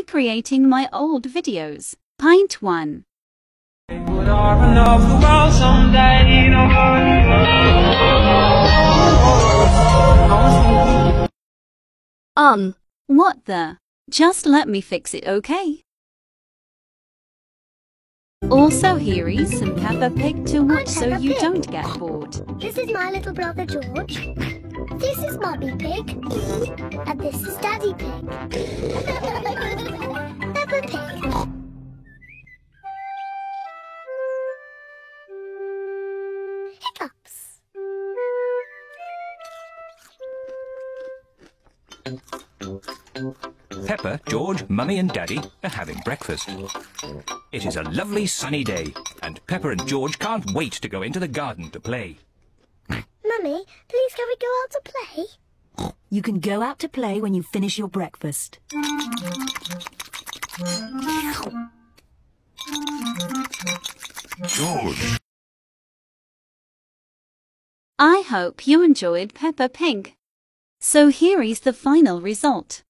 Recreating my old videos. Pint 1. What the? Just let me fix it, okay? Also, here is some Peppa Pig to watch so you don't get bored. This is my little brother George. This is Mommy Pig. And this is Daddy Pig. Peppa Pig. Hiccups. Peppa, George, Mummy and Daddy are having breakfast. It is a lovely sunny day, and Peppa and George can't wait to go into the garden to play. Mummy, please can we go out to play? You can go out to play when you finish your breakfast. George! I hope you enjoyed Peppa Pig. So here is the final result.